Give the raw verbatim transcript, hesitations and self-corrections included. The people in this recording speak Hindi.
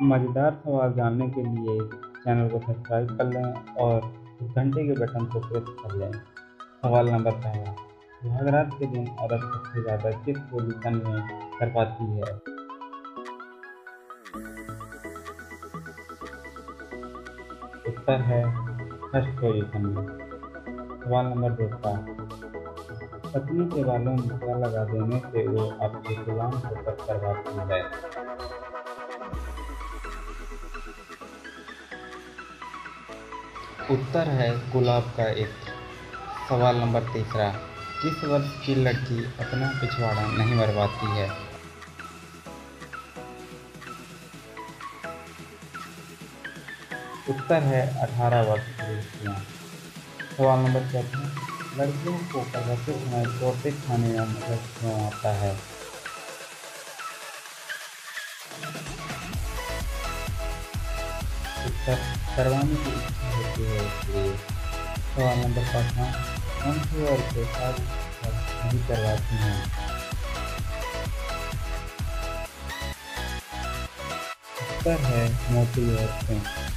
मज़ेदार सवाल जानने के लिए चैनल को सब्सक्राइब कर लें और घंटे के बटन को प्रेस कर लें। सवाल नंबर पहला, सुहागरात के दिन औरत सबसे ज़्यादा किस पोजीशन में कर पाती है? उत्तर है फर्स्ट पोजीशन में। सवाल नंबर दूसरा, पत्नी के बालों में मसाला लगा देने से वो आपके गुलाम होकर करवाती है। उत्तर है गुलाब का इत्र। सवाल नंबर तीसरा, किस वर्ष की लड़की अपना पिछवाड़ा नहीं मरवाती है? उत्तर है अठारह वर्ष की लड़कियाँ। सवाल नंबर चौथा, लड़कियों को पकाते समय तोते खाने में मदद क्यों आता है? उत्तर करवाने की इच्छा होती है इसलिए। सवाल नंबर पाँचवा, कौन सी और के साथ नहीं करवाती हैं? उत्तर है मोटी औरतें।